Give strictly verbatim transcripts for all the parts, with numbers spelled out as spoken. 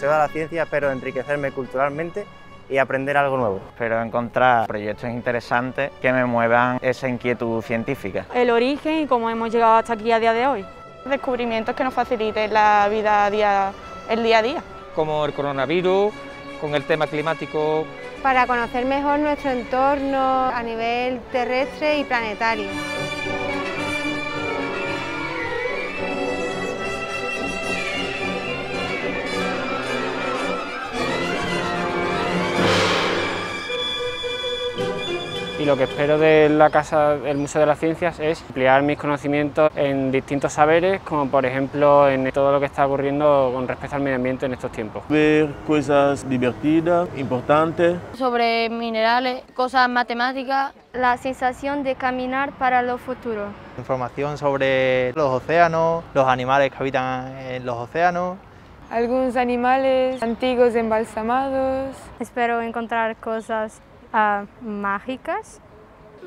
Museo de la Ciencia espero enriquecerme culturalmente y aprender algo nuevo. Espero encontrar proyectos interesantes que me muevan esa inquietud científica. El origen y cómo hemos llegado hasta aquí a día de hoy. Descubrimientos que nos faciliten la vida día, el día a día. Como el coronavirus, con el tema climático. Para conocer mejor nuestro entorno a nivel terrestre y planetario. Y lo que espero de la Casa del Museo de las Ciencias es ampliar mis conocimientos en distintos saberes, como por ejemplo en todo lo que está ocurriendo con respecto al medio ambiente en estos tiempos. Ver cosas divertidas, importantes. Sobre minerales, cosas matemáticas. La sensación de caminar para los futuros. Información sobre los océanos, los animales que habitan en los océanos. Algunos animales antiguos embalsamados. Espero encontrar cosas Uh, mágicas.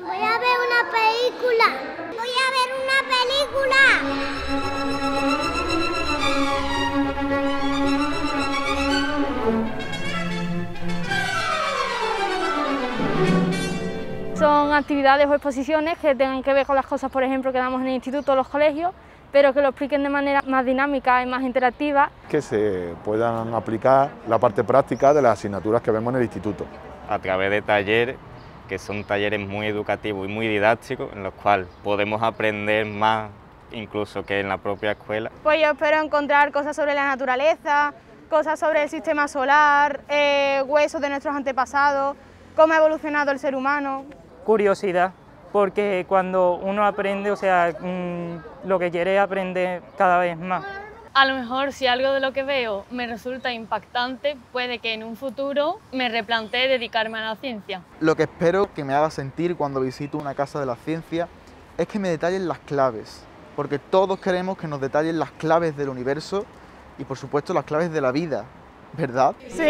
Voy a ver una película. Voy a ver una película. Son actividades o exposiciones que tengan que ver con las cosas, por ejemplo, que damos en el instituto o los colegios, pero que lo expliquen de manera más dinámica y más interactiva. Que se puedan aplicar la parte práctica de las asignaturas que vemos en el instituto. A través de talleres, que son talleres muy educativos y muy didácticos, en los cuales podemos aprender más incluso que en la propia escuela. Pues yo espero encontrar cosas sobre la naturaleza, cosas sobre el sistema solar, eh, huesos de nuestros antepasados, cómo ha evolucionado el ser humano. Curiosidad, porque cuando uno aprende, o sea, mmm, lo que quiere es aprender cada vez más. A lo mejor si algo de lo que veo me resulta impactante, puede que en un futuro me replantee dedicarme a la ciencia. Lo que espero que me haga sentir cuando visito una casa de la ciencia es que me detallen las claves, porque todos queremos que nos detallen las claves del universo y por supuesto las claves de la vida, ¿verdad? Sí.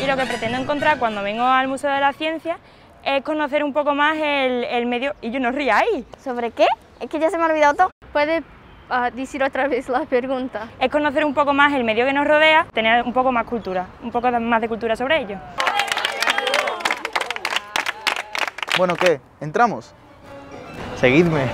Y lo que pretendo encontrar cuando vengo al Museo de la Ciencia es conocer un poco más el, el medio... Y yo no ría ahí. ¿Sobre qué? Es que ya se me ha olvidado todo. ¿Puedes uh, decir otra vez la pregunta? Es conocer un poco más el medio que nos rodea, tener un poco más cultura, un poco más de cultura sobre ello. Bueno, ¿qué? ¿Entramos? Seguidme.